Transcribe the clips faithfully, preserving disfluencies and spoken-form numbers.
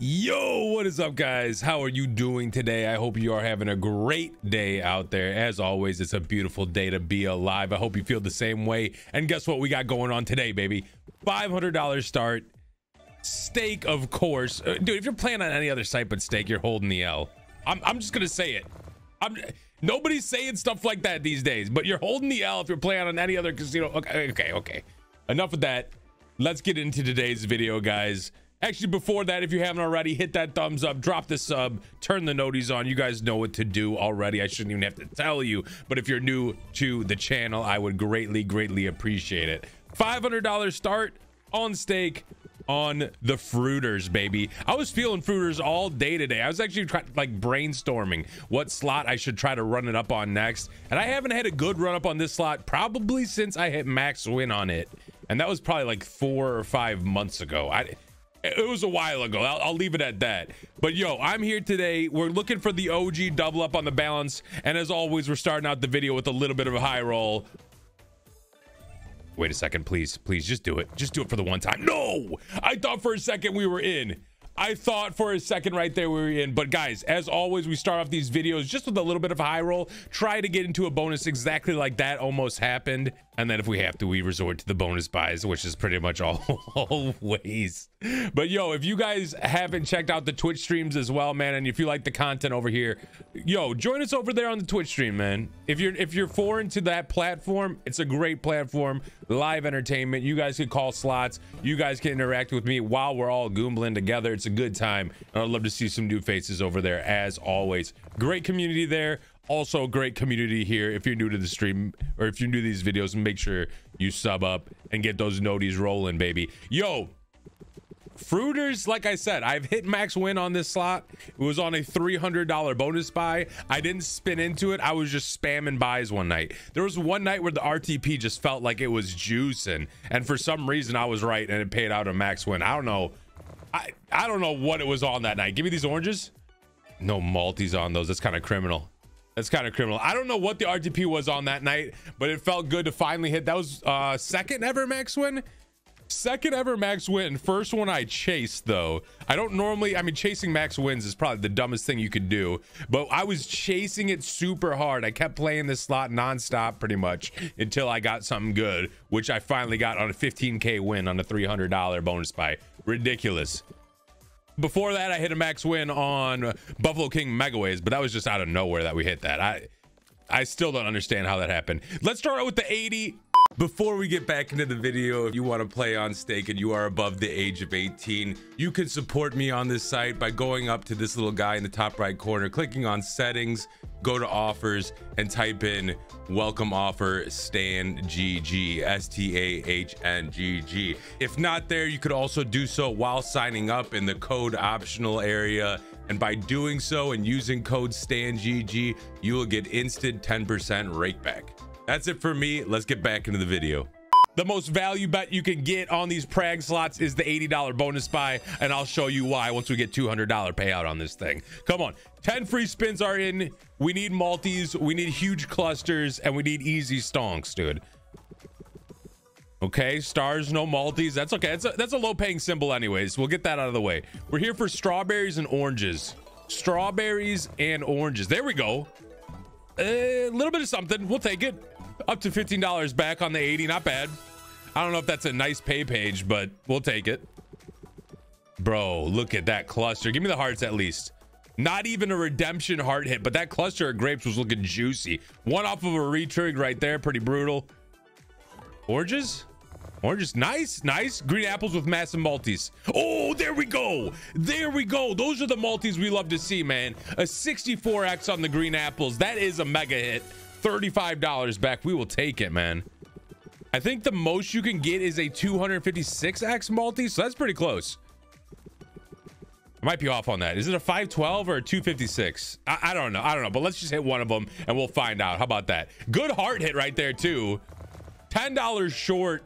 Yo, what is up, guys? How are you doing today? I hope you are having a great day out there. As always, it's a beautiful day to be alive. I hope you feel the same way. And guess what we got going on today, baby? Five hundred dollar start. Stake, of course. Dude, if you're playing on any other site but Stake, you're holding the L. I'm, I'm just gonna say it. I'm nobody's saying stuff like that these days, but you're holding the L if you're playing on any other casino. Okay, okay, okay. Enough of that. Let's get into today's video, guys. Actually, before that, if you haven't already, hit that thumbs up, drop the sub, turn the noties on. You guys know what to do already. I shouldn't even have to tell you. But if you're new to the channel, I would greatly, greatly appreciate it. five hundred dollar start on Stake on the Fruiters, baby. I was feeling Fruiters all day today. I was actually try like brainstorming what slot I should try to run it up on next. And I haven't had a good run up on this slot probably since I hit max win on it. And that was probably like four or five months ago. I... It was a while ago. I'll, I'll leave it at that. But yo, I'm here today. We're looking for the O G double up on the balance. And as always, we're starting out the video with a little bit of a high roll. Wait a second, please. Please, just do it. Just do it for the one time. No! I thought for a second we were in. I thought for a second right there we were in. But guys, as always, we start off these videos just with a little bit of a high roll. Try to get into a bonus exactly like that almost happened. And then if we have to, we resort to the bonus buys, which is pretty much always. But yo, if you guys haven't checked out the Twitch streams as well, man, and if you like the content over here, yo, join us over there on the Twitch stream, man. If you're if you're foreign to that platform, it's a great platform. Live entertainment. You guys can call slots. You guys can interact with me while we're all goombling together. It's a good time. And I'd love to see some new faces over there as always. Great community there. Also great community here. If you're new to the stream or if you're new to these videos, make sure you sub up and get those noties rolling, baby. Yo, Fruiters, like I said, I've hit max win on this slot. It was on a three hundred dollar bonus buy. I didn't spin into it. I was just spamming buys one night. There was one night where the R T P just felt like it was juicing. And for some reason, I was right and it paid out a max win. I don't know. I, I don't know what it was on that night. Give me these oranges. No multis on those. That's kind of criminal. That's kind of criminal. I don't know what the R T P was on that night, but it felt good to finally hit. That was uh, second ever max win. Second ever max win. First one I chased, though. I don't normally, I mean, chasing max wins is probably the dumbest thing you could do, but I was chasing it super hard. I kept playing this slot nonstop pretty much until I got something good, which I finally got on a fifteen K win on a three hundred dollar bonus buy. Ridiculous. Before that, I hit a max win on Buffalo King Megaways, but that was just out of nowhere that we hit that. I I still don't understand how that happened. Let's start out with the eighty. Before we get back into the video, if you want to play on Stake and you are above the age of eighteen, you can support me on this site by going up to this little guy in the top right corner, clicking on settings, go to offers, and type in welcome offer StahnGG, S T A H N G G. If not there, you could also do so while signing up in the code optional area. And by doing so and using code StahnGG, you will get instant ten percent rakeback. That's it for me. Let's get back into the video. The most value bet you can get on these Prag slots is the eighty dollar bonus buy, and I'll show you why once we get two hundred dollar payout on this thing. Come on. ten free spins are in. We need multis. We need huge clusters, and we need easy stonks, dude. Okay, stars, no multis. That's okay. That's a, that's a low-paying symbol anyways. We'll get that out of the way. We're here for strawberries and oranges. Strawberries and oranges. There we go. A little bit of something. We'll take it. Up to fifteen dollars back on the eighty. Not bad. I don't know if that's a nice pay page, but we'll take it. Bro, look at that cluster. Give me the hearts at least. Not even a redemption heart hit, but that cluster of grapes was looking juicy. One off of a retrig right there. Pretty brutal. Oranges? Oranges. Nice. Nice. Green apples with massive multis. Oh, there we go. There we go. Those are the multis we love to see, man. A sixty-four X on the green apples. That is a mega hit. thirty-five dollars back. We will take it, man. I think the most you can get is a two hundred fifty-six X multi, so that's pretty close. I might be off on that. Is it a five twelve or a two fifty-six? I, I don't know. I don't know, but let's just hit one of them and we'll find out. How about that? Good heart hit right there, too. ten dollars short.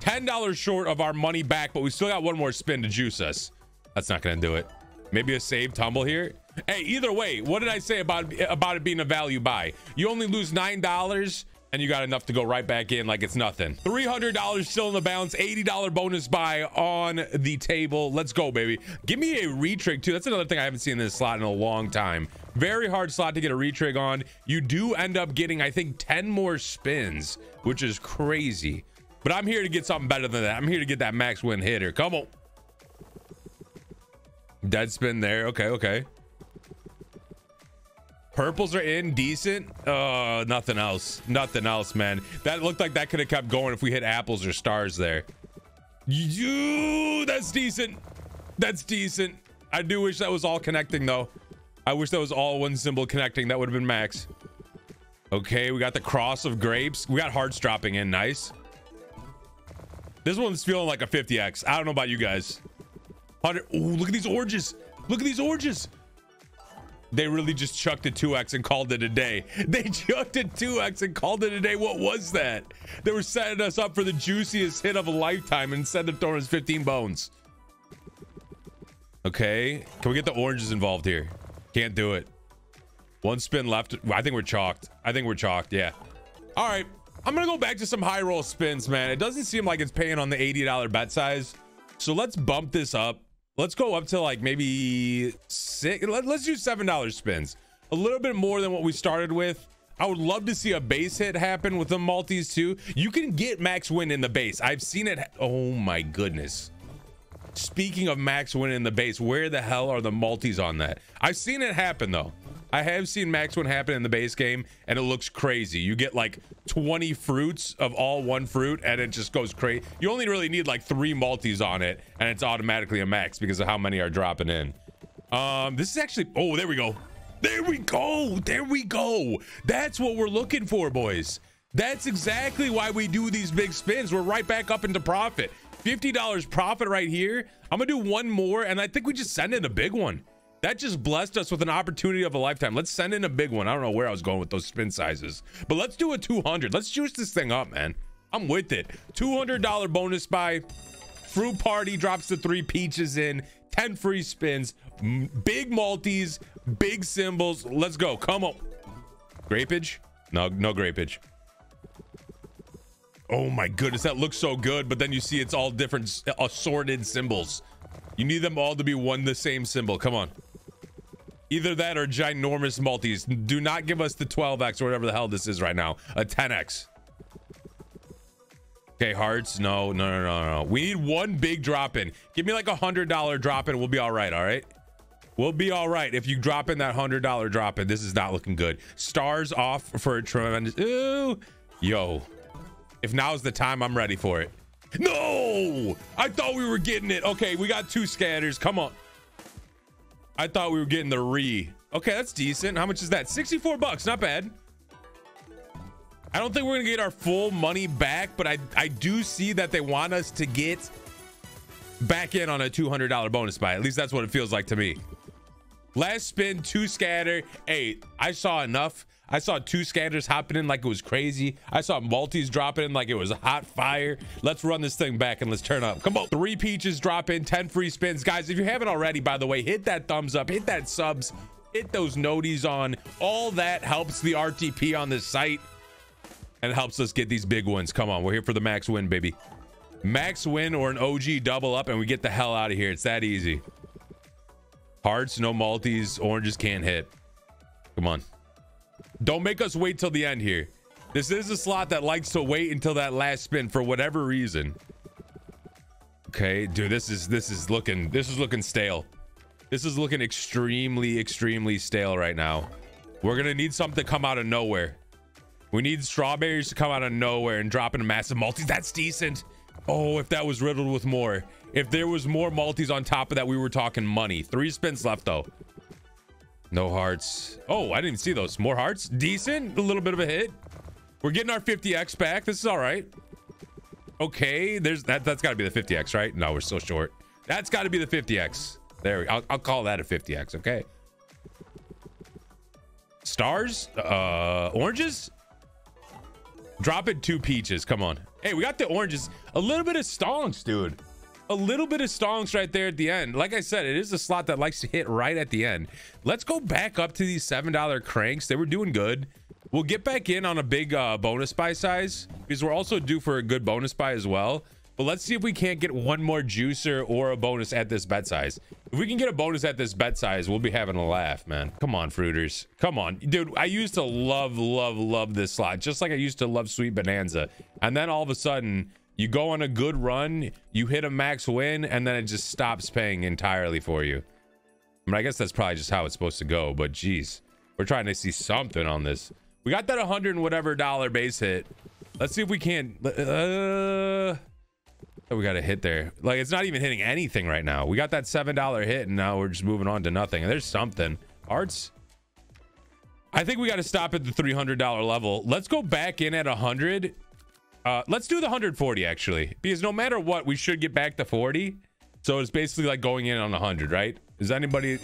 ten dollars short of our money back, but we still got one more spin to juice us. That's not going to do it. Maybe a save tumble here. Hey, either way, what did I say about about it being a value buy? You only lose nine dollars and you got enough to go right back in like it's nothing. three hundred dollars still in the balance, eighty dollar bonus buy on the table. Let's go, baby. Give me a retrig too. That's another thing I haven't seen in this slot in a long time. Very hard slot to get a retrig on. You do end up getting, I think, ten more spins, which is crazy. But I'm here to get something better than that. I'm here to get that max win hitter. Come on. Dead spin there. Okay, okay. Purples are in decent. Uh, nothing else. Nothing else, man. That looked like that could have kept going if we hit apples or stars there. You, that's decent. That's decent. I do wish that was all connecting though. I wish that was all one symbol connecting. That would have been max. Okay, we got the cross of grapes. We got hearts dropping in. Nice. This one's feeling like a fifty X. I don't know about you guys. one hundred. Ooh, look at these oranges. Look at these oranges. They really just chucked a two X and called it a day. They chucked a two X and called it a day. What was that? They were setting us up for the juiciest hit of a lifetime and sent up throwing us fifteen bones. Okay. Can we get the oranges involved here? Can't do it. One spin left. I think we're chalked. I think we're chalked. Yeah. All right. I'm going to go back to some high roll spins, man. It doesn't seem like it's paying on the eighty dollar bet size. So let's bump this up. Let's go up to like maybe six. Let, let's do seven dollar spins. A little bit more than what we started with. I would love to see a base hit happen with the multis too. You can get max win in the base. I've seen it. Oh my goodness. Speaking of max win in the base, where the hell are the multis on that? I've seen it happen though. I have seen max win happen in the base game and it looks crazy. You get like twenty fruits of all one fruit and it just goes crazy. You only really need like three multis on it and it's automatically a max because of how many are dropping in. Um, this is actually, oh, there we go. There we go. There we go. That's what we're looking for, boys. That's exactly why we do these big spins. We're right back up into profit. fifty dollar profit right here. I'm gonna do one more and I think we just send in a big one. That just blessed us with an opportunity of a lifetime. Let's send in a big one. I don't know where I was going with those spin sizes, but let's do a two hundred. Let's juice this thing up, man. I'm with it. two hundred dollar bonus buy. Fruit Party drops the three peaches in. ten free spins. Big multis. Big symbols. Let's go. Come on. Grapeage? No, no grapeage. Oh my goodness. That looks so good, but then you see it's all different assorted symbols. You need them all to be one the same symbol. Come on. Either that or ginormous multis. Do not give us the twelve X or whatever the hell this is right now. A ten X. Okay, hearts. No, no, no, no, no. We need one big drop in. Give me like a one hundred dollar drop in. We'll be all right, all right? We'll be all right if you drop in that one hundred dollar drop in. This is not looking good. Stars off for a tremendous... Ooh. Yo. If now's the time, I'm ready for it. No! I thought we were getting it. Okay, we got two scatters. Come on. I thought we were getting the re. Okay, that's decent. How much is that? sixty-four bucks. Not bad. I don't think we're going to get our full money back, but I, I do see that they want us to get back in on a two hundred dollar bonus buy. At least that's what it feels like to me. Last spin, two scatter. Hey, I saw enough. I saw two scatters hopping in like it was crazy. I saw multis dropping in like it was a hot fire. Let's run this thing back and let's turn up. Come on. Three peaches drop in, ten free spins. Guys, if you haven't already, by the way, hit that thumbs up, hit that subs, hit those noties on. All that helps the R T P on this site and helps us get these big ones. Come on. We're here for the max win, baby. Max win or an O G double up and we get the hell out of here. It's that easy. Hearts, no multis. Oranges can't hit. Come on. Don't make us wait till the end here. This is a slot that likes to wait until that last spin for whatever reason. Okay, dude, this is this is looking this is looking stale. This is looking extremely, extremely stale right now. We're gonna need something to come out of nowhere. We need strawberries to come out of nowhere and drop in a massive multis. That's decent. Oh, if that was riddled with more. If there was more multis on top of that, we were talking money. Three spins left though. No hearts. Oh, I didn't even see those. More hearts. Decent. A little bit of a hit. We're getting our fifty X back. This is all right. Okay. There's that. That's got to be the fifty X, right? No, we're so short. That's got to be the fifty X. There we go. I'll, I'll call that a fifty X. Okay. Stars. Uh, oranges. Drop it two peaches. Come on. Hey, we got the oranges. A little bit of stonks, dude. A little bit of stonks right there at the end. Like I said, it is a slot that likes to hit right at the end. Let's go back up to these seven dollar cranks. They were doing good. We'll get back in on a big uh, bonus buy size because we're also due for a good bonus buy as well. But let's see if we can't get one more juicer or a bonus at this bet size. If we can get a bonus at this bet size, we'll be having a laugh, man. Come on, Fruiters. Come on. Dude, I used to love, love, love this slot, just like I used to love Sweet Bonanza. And then all of a sudden, you go on a good run, you hit a max win, and then it just stops paying entirely for you. I mean, I guess that's probably just how it's supposed to go, but geez, we're trying to see something on this. We got that one hundred and whatever dollar base hit. Let's see if we can't. Uh, oh, we got a hit there. Like, it's not even hitting anything right now. We got that seven dollar hit, and now we're just moving on to nothing. And there's something. Arts? I think we got to stop at the three hundred dollar level. Let's go back in at one hundred. Uh, let's do the one hundred forty, actually. Because no matter what, we should get back to forty. So it's basically like going in on one hundred, right? Is anybody...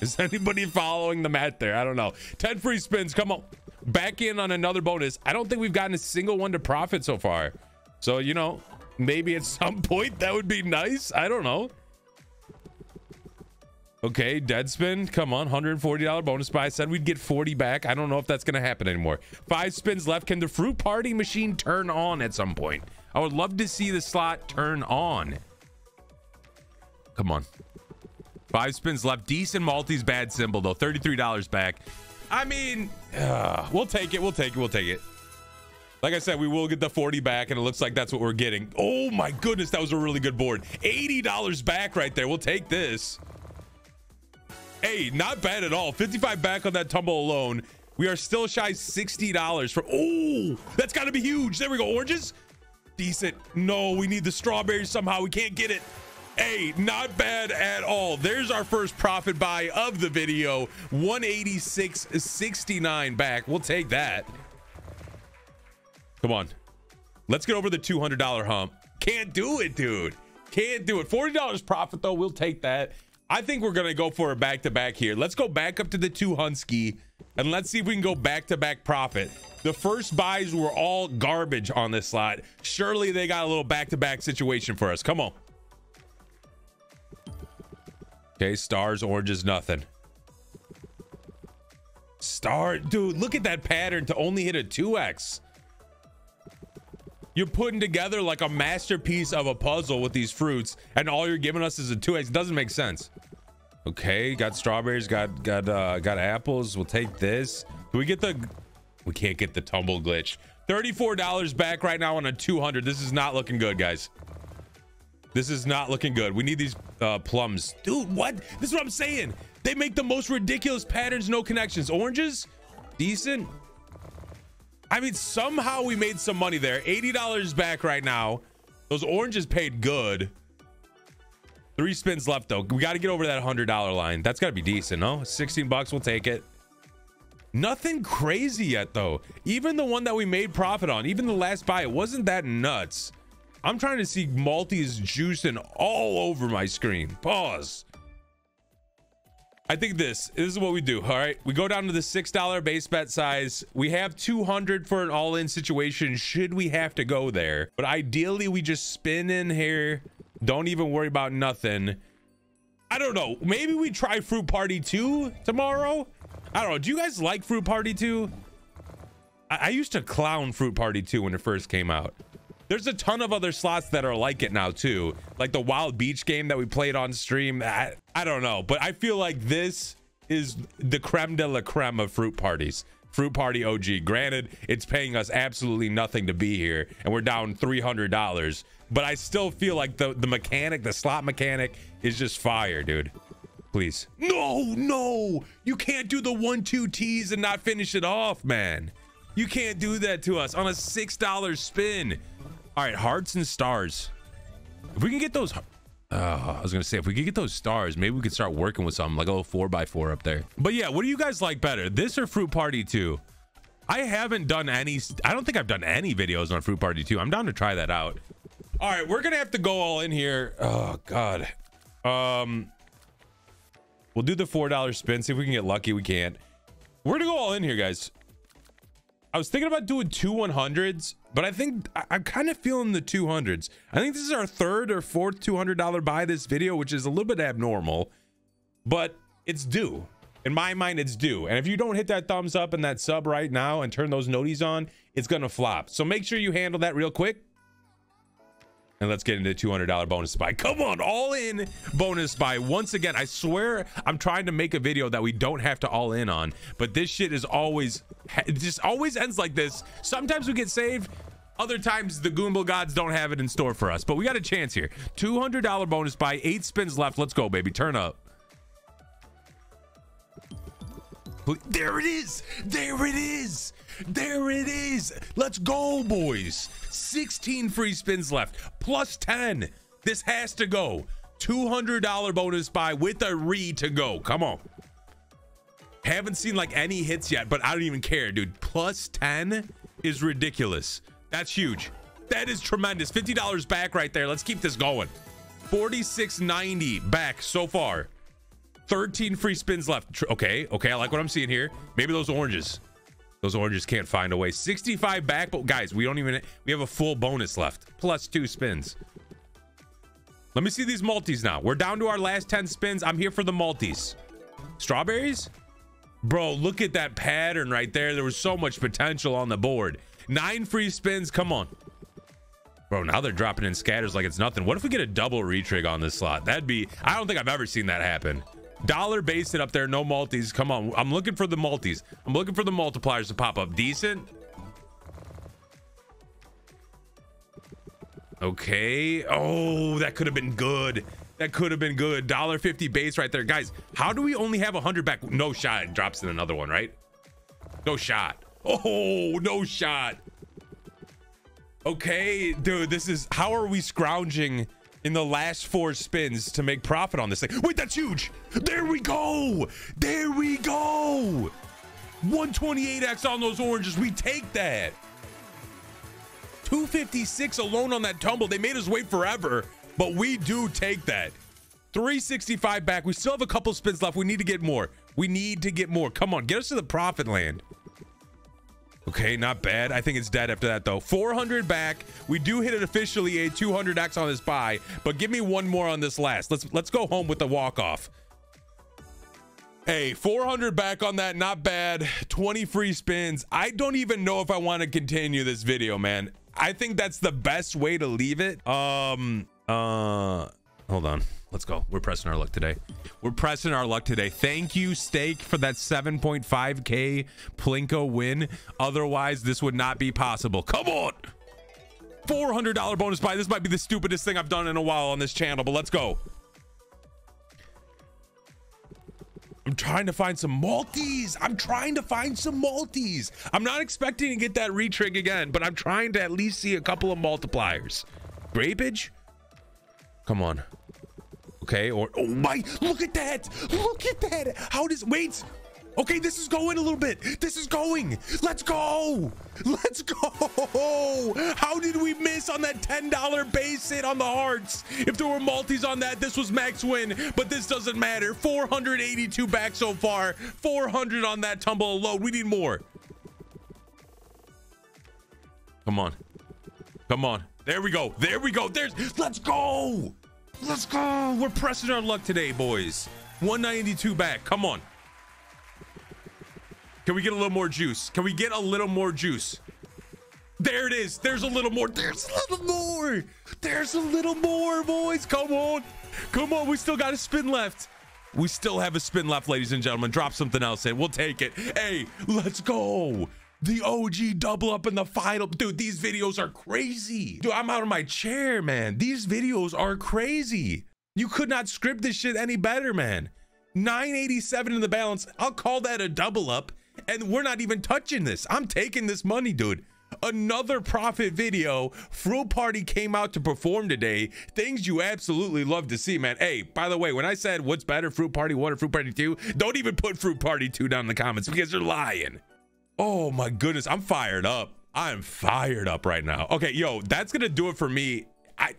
Is anybody following the math there? I don't know. ten free spins. Come on. Back in on another bonus. I don't think we've gotten a single one to profit so far. So, you know, maybe at some point that would be nice. I don't know. Okay, dead spin. Come on. one hundred forty dollar bonus buy. I said we'd get forty back. I don't know if that's going to happen anymore. Five spins left. Can the Fruit Party machine turn on at some point? I would love to see the slot turn on. Come on. Five spins left. Decent Maltese, bad symbol though. thirty-three dollars back. I mean, uh, we'll take it. We'll take it. We'll take it. Like I said, we will get the forty back, and it looks like that's what we're getting. Oh my goodness, that was a really good board. eighty dollars back right there. We'll take this. Hey, not bad at all. fifty-five back on that tumble alone. We are still shy sixty dollars for. Oh, that's got to be huge. There we go. Oranges. Decent. No, we need the strawberries somehow. We can't get it. Hey, not bad at all. There's our first profit buy of the video. one eighty-six sixty-nine back. We'll take that. Come on. Let's get over the two hundred dollar hump. Can't do it, dude. Can't do it. forty dollars profit, though. We'll take that. I think we're going to go for a back-to-back here. Let's go back up to the two hundred ski, and let's see if we can go back-to-back profit. The first buys were all garbage on this slot. Surely they got a little back-to-back situation for us. Come on. Okay, stars, oranges, nothing. Star, dude, look at that pattern to only hit a two X. You're putting together like a masterpiece of a puzzle with these fruits, and all you're giving us is a two X. Doesn't make sense. Okay, got strawberries, got got uh, got apples. We'll take this. Do we get the? We can't get the tumble glitch. thirty-four dollars back right now on a two hundred. This is not looking good, guys. This is not looking good. We need these uh, plums. Dude, what? This is what I'm saying. They make the most ridiculous patterns, no connections. Oranges? Decent. I mean, somehow we made some money there. eighty dollars back right now. Those oranges paid good. Three spins left, though. We got to get over that one hundred dollar line. That's got to be decent, no? sixteen bucks, we'll take it. Nothing crazy yet, though. Even the one that we made profit on, even the last buy, it wasn't that nuts. I'm trying to see Maltese juicing all over my screen. Pause. I think this, this is what we do. All right. We go down to the six dollar base bet size. We have two hundred for an all-in situation. Should we have to go there? But ideally, we just spin in here. Don't even worry about nothing. I don't know. Maybe we try Fruit Party two tomorrow. I don't know. Do you guys like Fruit Party two? I, I used to clown Fruit Party two when it first came out. There's a ton of other slots that are like it now too, like the Wild Beach game that we played on stream. I, I don't know, but I feel like this is the creme de la creme of fruit parties. Fruit Party O G. Granted, it's paying us absolutely nothing to be here, and we're down three hundred dollars, but I still feel like the the mechanic, the slot mechanic, is just fire, dude. Please. No, no, you can't do the one two tees and not finish it off, man. You can't do that to us on a six dollar spin. All right, hearts and stars. If we can get those, uh, I was gonna say, if we could get those stars, maybe we could start working with something like a little four by four up there. But yeah, what do you guys like better, this or Fruit Party two? I haven't done any. I don't think I've done any videos on Fruit Party two. I'm down to try that out. All right, we're gonna have to go all in here. Oh God. Um, we'll do the four dollar spin. See if we can get lucky. We can't. We're gonna go all in here, guys. I was thinking about doing two one hundreds, but I think I'm kind of feeling the two hundreds. I think this is our third or fourth two hundred dollar buy this video, which is a little bit abnormal, but it's due. In my mind, it's due. And if you don't hit that thumbs up and that sub right now and turn those noties on, it's gonna flop. So make sure you handle that real quick. And let's get into the two hundred dollar bonus buy. Come on, all in bonus buy. Once again, I swear I'm trying to make a video that we don't have to all in on, but this shit is always, it just always ends like this. Sometimes we get saved. Other times the Goomba gods don't have it in store for us, but we got a chance here. two hundred dollar bonus buy, eight spins left. Let's go, baby, turn up. There it is, there it is, there it is. Let's go, boys. Sixteen free spins left, plus ten. This has to go. Two hundred dollar bonus buy with a re to go. Come on. Haven't seen like any hits yet, but I don't even care, dude. Plus ten is ridiculous. That's huge. That is tremendous. Fifty dollars back right there. Let's keep this going. Forty-six ninety back so far. Thirteen free spins left. Okay, okay, I like what I'm seeing here. Maybe those oranges, those oranges can't find a way. Sixty-five back, but guys, we don't even, we have a full bonus left, plus two spins. Let me see these multis now. We're down to our last ten spins. I'm here for the multis. Strawberries, bro, look at that pattern right there. There was so much potential on the board. Nine free spins, come on, bro. Now they're dropping in scatters like it's nothing. What if we get a double retrig on this slot? That'd be, I don't think I've ever seen that happen. Dollar base it up there. No multis, come on. I'm looking for the multis. I'm looking for the multipliers to pop up. Decent. Okay, oh, that could have been good. That could have been good. Dollar fifty base right there. Guys, how do we only have one hundred back? No shot it drops in another one, right? No shot. Oh, no shot. Okay, dude, this is, how are we scrounging in the last four spins to make profit on this thing? Wait, that's huge. There we go, there we go. One twenty-eight x on those oranges. We take that. Two fifty-six alone on that tumble. They made us wait forever, but we do take that. Three sixty-five back. We still have a couple spins left. We need to get more. We need to get more. Come on, get us to the profit land. Okay, not bad. I think it's dead after that, though. four hundred back. We do hit it officially a two hundred x on this buy, but give me one more on this last. Let's let's go home with the walk-off. Hey, four hundred back on that. Not bad. twenty free spins. I don't even know if I want to continue this video, man. I think that's the best way to leave it. Um, uh, hold on. Let's go. We're pressing our luck today. We're pressing our luck today. Thank you, Stake, for that seven point five K Plinko win. Otherwise, this would not be possible. Come on. four hundred dollar bonus buy. This might be the stupidest thing I've done in a while on this channel, but let's go. I'm trying to find some multis. I'm trying to find some multis. I'm not expecting to get that retrig again, but I'm trying to at least see a couple of multipliers. Grapeage? Come on. Okay, or oh my, look at that, look at that. How does, wait, okay, this is going a little bit, this is going, let's go, let's go. How did we miss on that ten dollar base hit on the hearts? If there were multis on that, this was max win, but this doesn't matter. Four hundred eighty-two back so far. Four hundred on that tumble alone. We need more. Come on, come on, there we go, there we go, there's, let's go, let's go. We're pressing our luck today, boys. One ninety-two back, come on. Can we get a little more juice? Can we get a little more juice? There it is. There's a little more. There's a little more. There's a little more, boys. Come on, come on. We still got a spin left. We still have a spin left, ladies and gentlemen. Drop something else in, we'll take it. Hey, let's go. The O G double up in the final. Dude, these videos are crazy. Dude, I'm out of my chair, man. These videos are crazy. You could not script this shit any better, man. nine eighty-seven in the balance. I'll call that a double up, and we're not even touching this. I'm taking this money, dude. Another profit video. Fruit Party came out to perform today. Things you absolutely love to see, man. Hey, by the way, when I said what's better, Fruit Party one or Fruit Party two, don't even put Fruit Party two down in the comments because you're lying. Oh my goodness, I'm fired up. I'm fired up right now. Okay, yo, that's gonna do it for me. I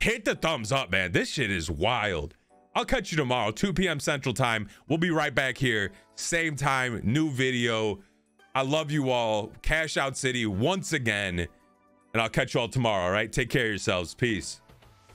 hit the thumbs up, man. This shit is wild. I'll catch you tomorrow, two p m Central Time. We'll be right back here, same time, new video. I love you all. Cash out city once again, and I'll catch you all tomorrow. All right, take care of yourselves. Peace.